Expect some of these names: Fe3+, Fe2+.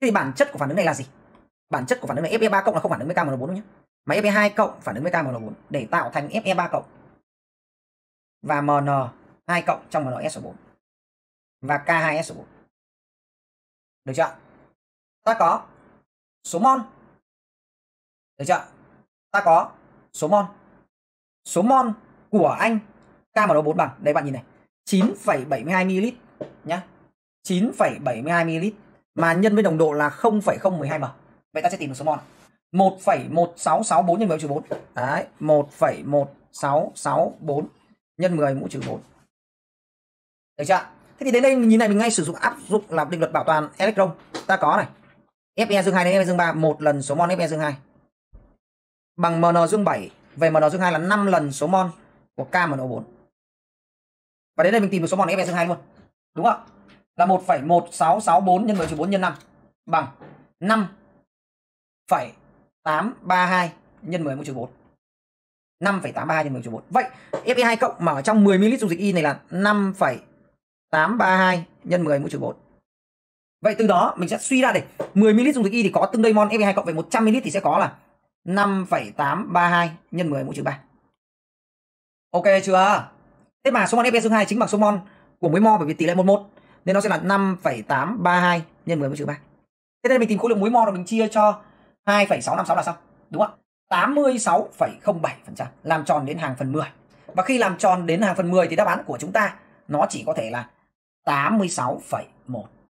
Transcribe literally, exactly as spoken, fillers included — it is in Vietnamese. Thế thì bản chất của phản ứng này là gì? Bản chất của phản ứng này Fe ba cộng là không phản ứng với K M N O bốn nhé, mà Fe hai cộng phản ứng với K M N O bốn để tạo thành Fe ba cộng và M N hai cộng trong M N S O bốn và K hai S O bốn. Được chưa? Ta có số mol. Được chưa? Ta có số mol. Số mol của anh K M N O bốn bằng, đây bạn nhìn này, chín phẩy bảy hai mi-li-lít nhá. chín phẩy bảy hai mi-li-lít mà nhân với đồng độ là không phẩy không một hai m. Vậy ta sẽ tìm được số mol. một phẩy một sáu sáu bốn nhân mười mũ trừ bốn. Đấy, một phẩy một sáu sáu bốn nhân mười mũ trừ bốn. Được chưa? Thế thì đến đây mình nhìn này, mình ngay sử dụng áp dụng là định luật bảo toàn electron. Ta có này, Fe dương hai đến Fe dương ba một lần số mol Fe dương hai bằng Mn dương bảy về Mn dương hai là năm lần số mol của K M N O bốn. Và đến đây mình tìm được số mol Fe dương hai luôn. Đúng không? Là một phẩy một sáu sáu bốn nhân mười trừ bốn nhân năm bằng năm phẩy tám ba hai nhân mười mũ trừ bốn. năm phẩy tám ba hai nhân mười mũ trừ bốn. Vậy Fe hai cộng mà ở trong mười mi-li-lít dung dịch Y này là năm phẩy tám ba hai nhân mười mũ trừ bốn. Vậy từ đó mình sẽ suy ra để mười mi-li-lít dung dịch Y thì có tương đương mol Fe hai cộng về một trăm mi-li-lít thì sẽ có là năm phẩy tám ba hai nhân mười mũ trừ ba. Ok chưa? Thế mà số mol Fe dương hai chính bằng số mol của mỗi mol bởi vì tỷ lệ một một nên nó sẽ là năm phẩy tám ba hai nhân mười mũ trừ ba. Thế nên mình tìm khối lượng mỗi mol rồi mình chia cho hai phẩy sáu năm sáu là xong, đúng không ạ? tám mươi sáu phẩy không bảy phần trăm làm tròn đến hàng phần mười. Và khi làm tròn đến hàng phần mười thì đáp án của chúng ta nó chỉ có thể là tám mươi sáu phẩy một.